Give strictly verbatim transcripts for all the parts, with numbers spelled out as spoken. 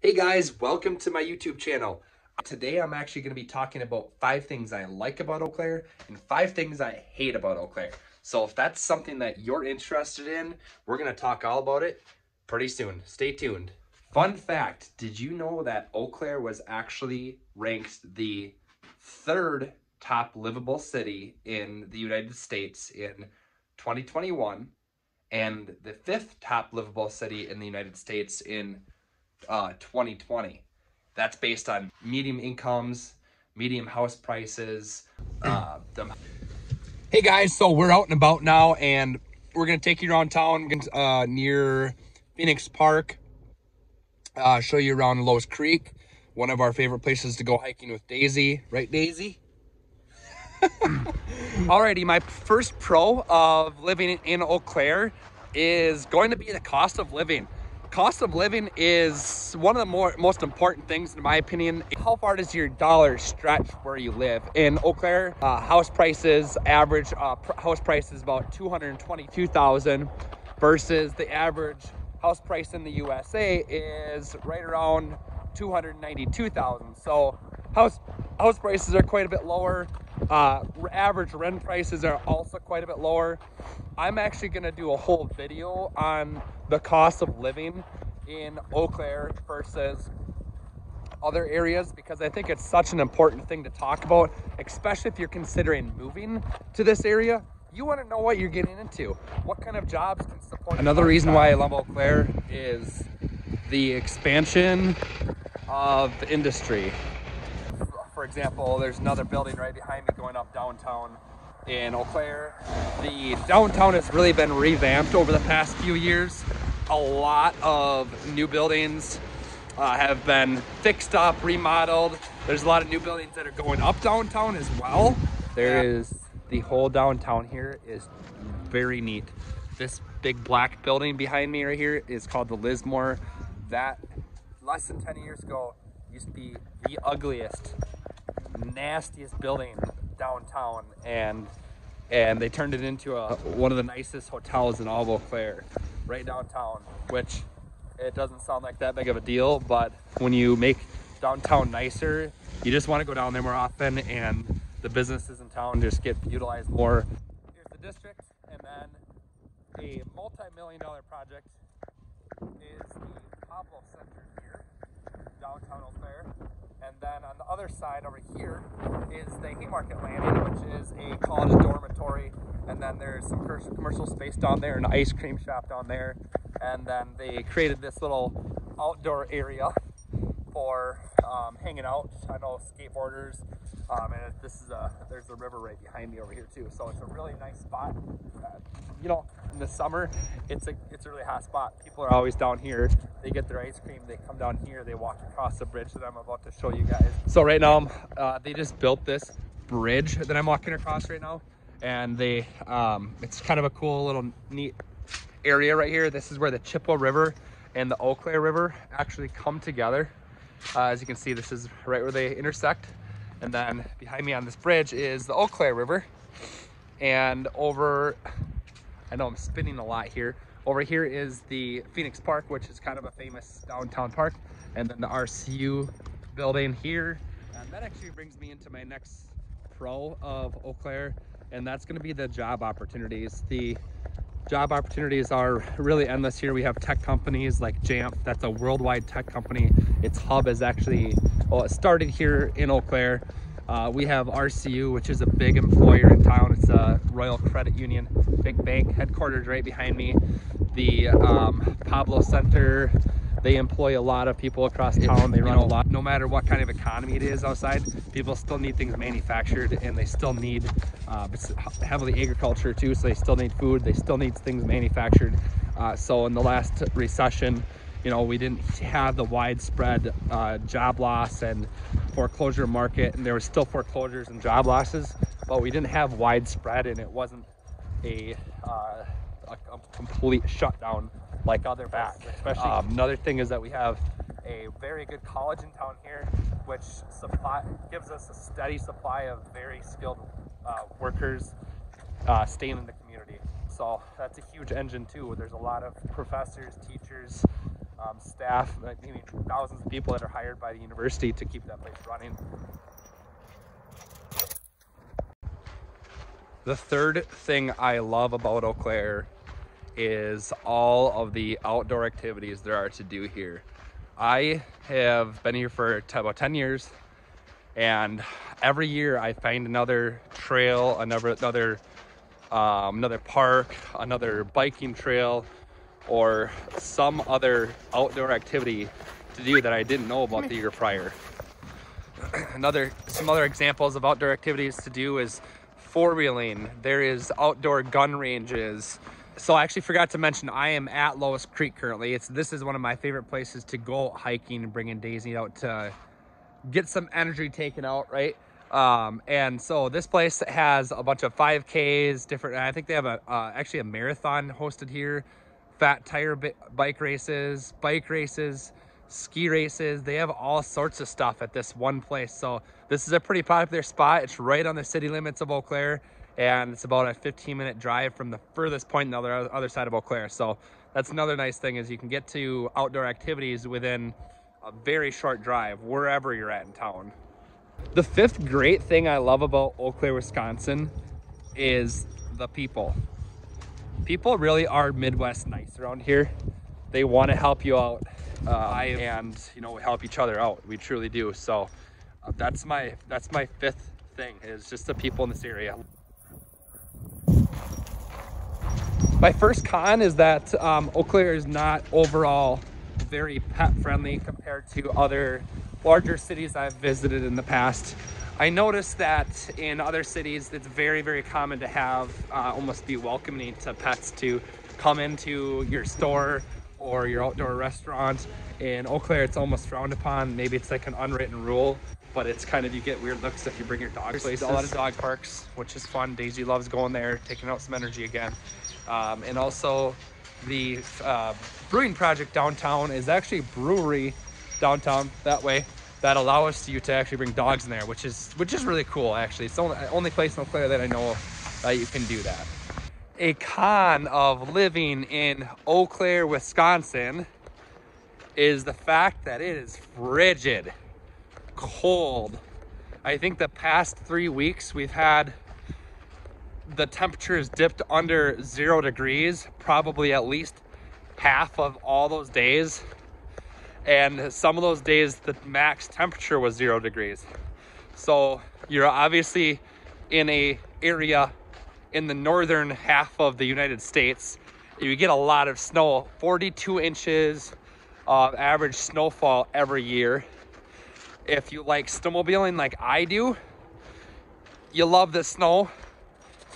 Hey guys, welcome to my YouTube channel. Today I'm actually going to be talking about five things I like about Eau Claire and five things I hate about Eau Claire. So if that's something that you're interested in, we're going to talk all about it pretty soon. Stay tuned. Fun fact, did you know that Eau Claire was actually ranked the third top livable city in the United States in twenty twenty-one and the fifth top livable city in the United States in uh, twenty twenty? That's based on medium incomes, medium house prices. Uh, the... Hey guys, so we're out and about now and we're gonna take you around town uh, near Phoenix Park. Uh, show you around Lowe's Creek, one of our favorite places to go hiking with Daisy. Right, Daisy? Alrighty, my first pro of living in Eau Claire is going to be the cost of living. Cost of living is one of the more, most important things, in my opinion. How far does your dollar stretch where you live? In Eau Claire, uh, house prices, average uh, pr house price is about two hundred twenty-two thousand dollars versus the average house price in the U S A is right around two hundred ninety-two thousand dollars. So house house prices are quite a bit lower. Uh, average rent prices are also quite a bit lower. I'm actually gonna do a whole video on the cost of living in Eau Claire versus other areas because I think it's such an important thing to talk about, especially if you're considering moving to this area. You want to know what you're getting into. What kind of jobs can support? Another reason why I love Eau Claire is the expansion of the industry. For example, there's another building right behind me going up downtown in Eau Claire. The downtown has really been revamped over the past few years. A lot of new buildings uh, have been fixed up, remodeled. There's a lot of new buildings that are going up downtown as well. There is. The whole downtown here is very neat. This big black building behind me right here is called the Lismore. That, less than ten years ago, used to be the ugliest, nastiest building downtown. And and they turned it into a, one of the nicest hotels in all of Eau Claire, right downtown, which it doesn't sound like that big of a deal, but when you make downtown nicer, you just want to go down there more often and the businesses in town just get utilized more. Here's the district, and then a multi-million dollar project is the Pablo Center here, downtown Eau Claire. And then on the other side over here is the Haymarket Landing, which is a college dormitory. And then there's some commercial space down there, an ice cream shop down there. And then they created this little outdoor area for um, hanging out. I know skateboarders. Um, and this is a, there's a river right behind me over here too. So it's a really nice spot. Uh, you know, in the summer, it's a, it's a really hot spot. People are always down here. They get their ice cream. They come down here. They walk across the bridge that I'm about to show you guys. So right now, uh, they just built this bridge that I'm walking across right now. And they, um, it's kind of a cool little neat area right here. This is where the Chippewa River and the Eau Claire River actually come together. Uh, as you can see, this is right where they intersect. And then behind me on this bridge is the Eau Claire River. And over, I know I'm spinning a lot here. Over here is the Phoenix Park, which is kind of a famous downtown park. And then the R C U building here. And that actually brings me into my next pro of Eau Claire. And that's gonna be the job opportunities. The job opportunities are really endless here. We have tech companies like Jamf, that's a worldwide tech company. Its hub is actually, well, it started here in Eau Claire. Uh, we have R C U, which is a big employer in town. It's a Royal Credit Union, big bank, headquartered right behind me. The um, Pablo Center, they employ a lot of people across town. They run a lot. No matter what kind of economy it is outside, people still need things manufactured and they still need uh, heavily agriculture too. So they still need food. They still need things manufactured. Uh, so in the last recession, you know, we didn't have the widespread uh, job loss and foreclosure market, and there were still foreclosures and job losses, but we didn't have widespread, and it wasn't a, uh, a, a complete shutdown like other places. Especially um, another thing is that we have a very good college in town here, which supply gives us a steady supply of very skilled uh, workers uh, staying in the community. So that's a huge engine too. There's a lot of professors, teachers. um, staff, like maybe thousands of people that are hired by the university to keep that place running. The third thing I love about Eau Claire is all of the outdoor activities there are to do here. I have been here for about ten years, and every year I find another trail, another another um, another park, another biking trail, or some other outdoor activity to do that I didn't know about the year prior. Another some other examples of outdoor activities to do is four-wheeling. There is outdoor gun ranges. So I actually forgot to mention, I am at Lowe's Creek currently. It's This is one of my favorite places to go hiking and bringing Daisy out to get some energy taken out, right? Um, and so this place has a bunch of five Ks, different, and I think they have a uh, actually a marathon hosted here, fat tire bi bike races, bike races, ski races. They have all sorts of stuff at this one place. So this is a pretty popular spot. It's right on the city limits of Eau Claire. And it's about a fifteen minute drive from the furthest point on the other, other side of Eau Claire. So that's another nice thing, is you can get to outdoor activities within a very short drive, wherever you're at in town. The fifth great thing I love about Eau Claire, Wisconsin is the people. People really are Midwest nice around here. They want to help you out uh, and, you know, help each other out. We truly do. So uh, that's my, that's my fifth thing, is just the people in this area. My first con is that um, Eau Claire is not overall very pet friendly compared to other larger cities I've visited in the past. I noticed that in other cities, it's very, very common to have uh, almost be welcoming to pets to come into your store or your outdoor restaurant. In Eau Claire, it's almost frowned upon. Maybe it's like an unwritten rule, but it's kind of, you get weird looks if you bring your dog to places. There's a lot of dog parks, which is fun. Daisy loves going there, taking out some energy again. Um, and also the uh, Brewing Project downtown is actually a brewery downtown that way that allows you to actually bring dogs in there, which is which is really cool, actually. It's the only, only place in Eau Claire that I know that you can do that. A con of living in Eau Claire, Wisconsin is the fact that it is frigid, cold. I think the past three weeks we've had the temperature has dipped under zero degrees, probably at least half of all those days. And some of those days, the max temperature was zero degrees. So you're obviously in a area in the northern half of the United States. You get a lot of snow, forty-two inches of average snowfall every year. If you like snowmobiling like I do, you love the snow.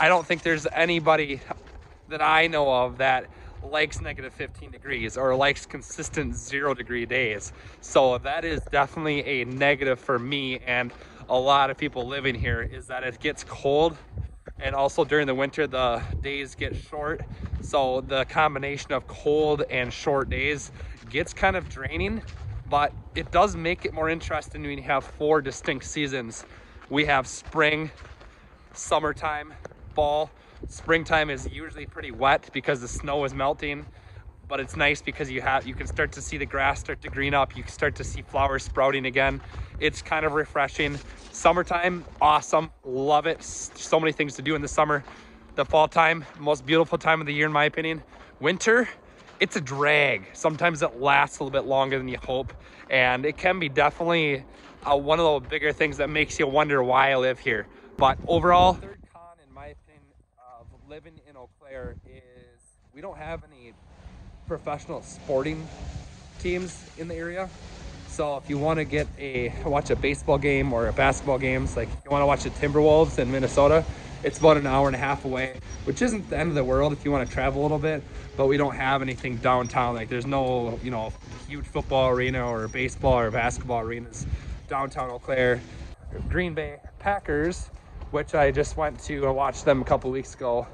I don't think there's anybody that I know of that likes negative fifteen degrees or likes consistent zero degree days. So that is definitely a negative for me and a lot of people living here, is that it gets cold, and also during the winter the days get short. So the combination of cold and short days gets kind of draining, but it does make it more interesting when you have four distinct seasons. We have spring, summertime, fall. Springtime is usually pretty wet because the snow is melting, but it's nice because you have you can start to see the grass start to green up. You can start to see flowers sprouting again. It's kind of refreshing. Summertime, awesome, love it. So many things to do in the summer. The fall time, most beautiful time of the year in my opinion. Winter, it's a drag. Sometimes it lasts a little bit longer than you hope, and it can be definitely uh, one of the bigger things that makes you wonder why I live here. But overall, living in Eau Claire is we don't have any professional sporting teams in the area. So if you want to get a watch a baseball game or a basketball games, like if you want to watch the Timberwolves in Minnesota, it's about an hour and a half away, which isn't the end of the world if you want to travel a little bit, but we don't have anything downtown. Like there's no, you know, huge football arena or baseball or basketball arenas downtown Eau Claire. Green Bay Packers, which I just went to watch them a couple weeks ago,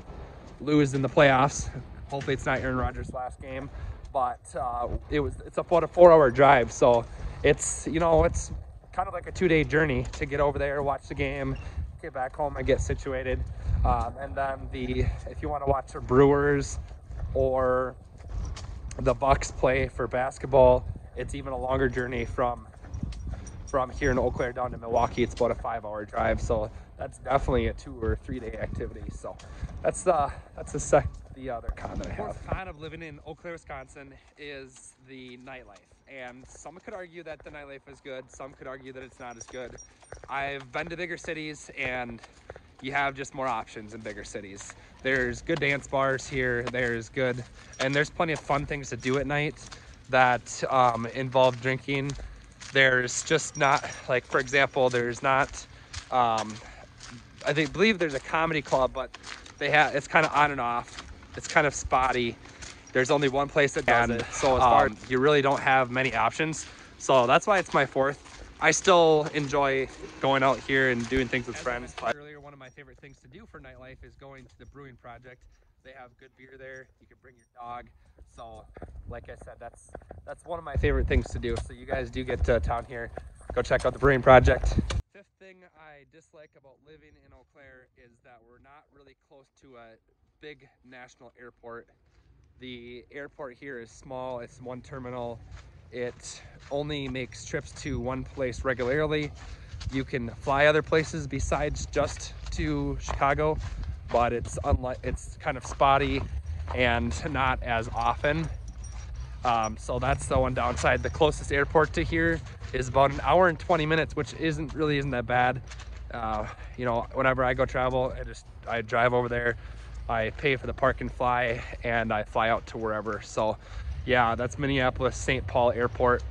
lose in the playoffs. Hopefully it's not Aaron Rodgers' last game, but uh, it was, it's about a four hour drive. So it's, you know, it's kind of like a two day journey to get over there, watch the game, get back home and get situated. Um, and then the, if you want to watch the Brewers or the Bucks play for basketball. It's even a longer journey from from here in Eau Claire down to Milwaukee. It's about a five-hour drive, so that's definitely a two or three-day activity. So that's the that's the sec the other con that I have. The fourth con of living in Eau Claire, Wisconsin, is the nightlife. And some could argue that the nightlife is good. Some could argue that it's not as good. I've been to bigger cities, and you have just more options in bigger cities. There's good dance bars here. There's good, and there's plenty of fun things to do at night that um, involve drinking. There's just not, like, for example, there's not, um, I think, believe there's a comedy club, but they have, it's kind of on and off. It's kind of spotty. There's only one place that does and, it. So as far um, you really don't have many options. So that's why it's my fourth. I still enjoy going out here and doing things with As friends. I earlier, one of my favorite things to do for nightlife is going to the Brewing Project. They have good beer there. You can bring your dog. So, like I said, that's that's one of my favorite things to do. So you guys do get to town here, go check out the Brewing Project. Fifth thing I dislike about living in Eau Claire is that we're not really close to a big national airport. The airport here is small. It's one terminal. It only makes trips to one place regularly. You can fly other places besides just to Chicago, but it's unlike it's kind of spotty and not as often. Um, so that's the one downside. The closest airport to here is about an hour and twenty minutes, which isn't really isn't that bad. Uh, you know, whenever I go travel, I just I drive over there. I pay for the park and fly, and I fly out to wherever. So. Yeah, that's Minneapolis Saint Paul Airport.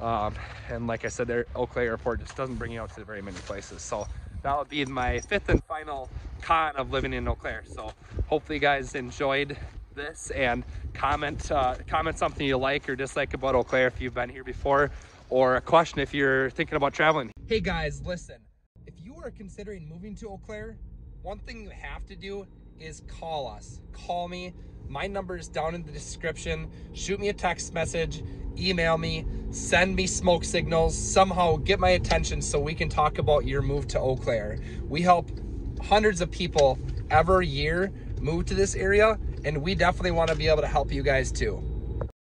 Um, and like I said, their Eau Claire Airport just doesn't bring you out to very many places. So that would be my fifth and final con of living in Eau Claire. So hopefully you guys enjoyed this, and comment uh, comment something you like or dislike about Eau Claire if you've been here before, or a question if you're thinking about traveling. Hey guys, listen, if you are considering moving to Eau Claire, one thing you have to do is call us. Call me. My number is down in the description. Shoot me a text message, email me, send me smoke signals, somehow get my attention so we can talk about your move to Eau Claire. We help hundreds of people every year move to this area, and we definitely want to be able to help you guys too.